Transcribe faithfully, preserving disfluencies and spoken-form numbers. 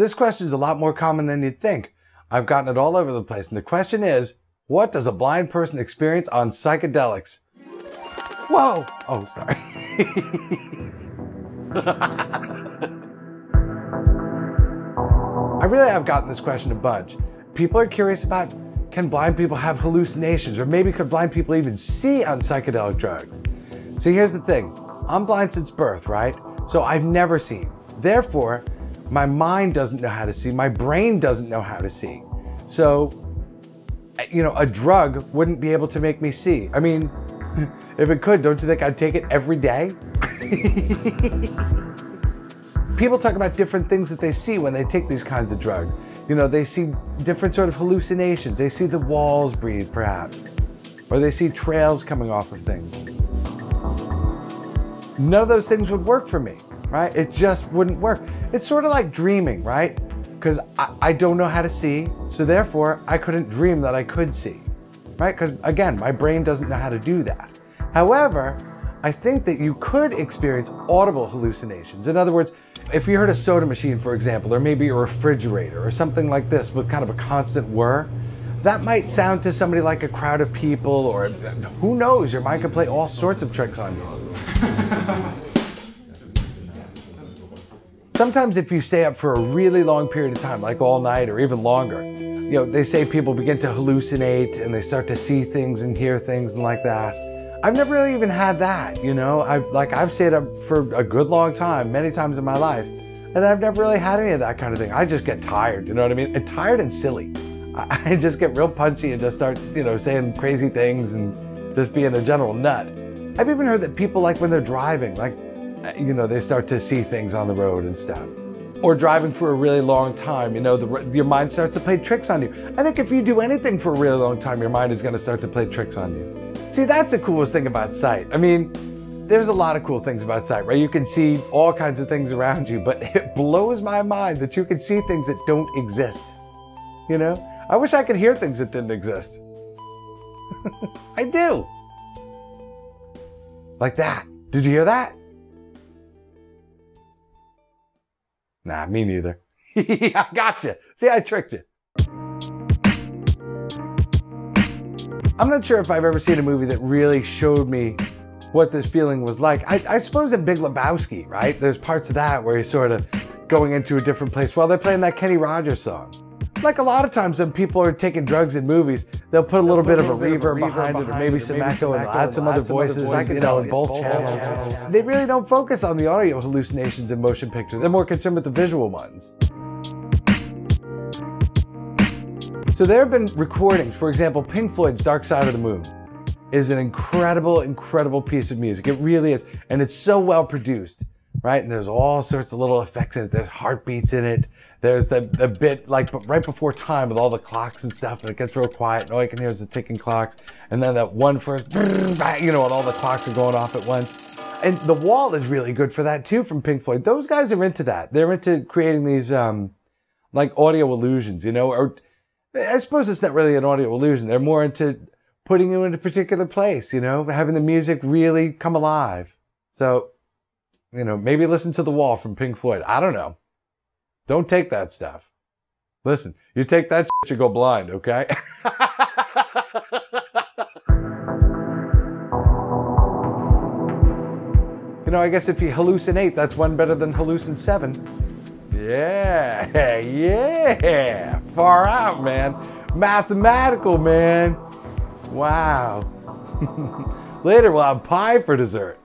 This question is a lot more common than you'd think. I've gotten it all over the place, and the question is, what does a blind person experience on psychedelics? Whoa! Oh, sorry. I really have gotten this question a bunch. People are curious about, can blind people have hallucinations, or maybe could blind people even see on psychedelic drugs? So here's the thing, I'm blind since birth, right? So I've never seen. Therefore, my mind doesn't know how to see, my brain doesn't know how to see. So, you know, a drug wouldn't be able to make me see. I mean, if it could, don't you think I'd take it every day? People talk about different things that they see when they take these kinds of drugs. You know, they see different sort of hallucinations. They see the walls breathe, perhaps. Or they see trails coming off of things. None of those things would work for me, right? It just wouldn't work. It's sort of like dreaming, right? Because I, I don't know how to see, so therefore I couldn't dream that I could see, right? Because again, my brain doesn't know how to do that. However, I think that you could experience audible hallucinations. In other words, if you heard a soda machine, for example, or maybe a refrigerator or something like this with kind of a constant whir, that might sound to somebody like a crowd of people, or who knows, your mind could play all sorts of tricks on you. Sometimes if you stay up for a really long period of time, like all night or even longer, you know, they say people begin to hallucinate and they start to see things and hear things and like that. I've never really even had that, you know? I've like I've stayed up for a good long time, many times in my life, and I've never really had any of that kind of thing. I just get tired, you know what I mean? And tired and silly. I, I just get real punchy and just start, you know, saying crazy things and just being a general nut. I've even heard that people, like when they're driving, like, you know, they start to see things on the road and stuff. Or driving for a really long time, you know, the, your mind starts to play tricks on you. I think if you do anything for a really long time, your mind is gonna start to play tricks on you. See, that's the coolest thing about sight. I mean, there's a lot of cool things about sight, right? You can see all kinds of things around you, but it blows my mind that you can see things that don't exist. You know? I wish I could hear things that didn't exist. I do. Like that. Did you hear that? Nah, me neither. I gotcha. See, I tricked you. I'm not sure if I've ever seen a movie that really showed me what this feeling was like. I, I suppose in Big Lebowski, right? There's parts of that where he's sort of going into a different place while they're playing that Kenny Rogers song. Like a lot of times when people are taking drugs in movies, they'll put a little, put bit, a little of a bit of a reverb behind, behind it, or maybe some echo and add some other voices, voices you know, in both channels. channels. They really don't focus on the audio hallucinations in motion pictures. They're more concerned with the visual ones. So there have been recordings, for example, Pink Floyd's Dark Side of the Moon is an incredible, incredible piece of music. It really is. And it's so well produced, right? And there's all sorts of little effects in it. There's heartbeats in it. There's the, the bit like right before time with all the clocks and stuff, and it gets real quiet and all you can hear is the ticking clocks. And then that one first, you know, and all the clocks are going off at once. And The Wall is really good for that too from Pink Floyd. Those guys are into that. They're into creating these um, like audio illusions, you know, or I suppose it's not really an audio illusion. They're more into putting you in a particular place, you know, having the music really come alive. So, you know, maybe listen to The Wall from Pink Floyd. I don't know. Don't take that stuff. Listen, you take that shit, you go blind, okay? You know, I guess if you hallucinate, that's one better than hallucin seven. Yeah, yeah, far out, man. Mathematical, man. Wow. Later we'll have pie for dessert.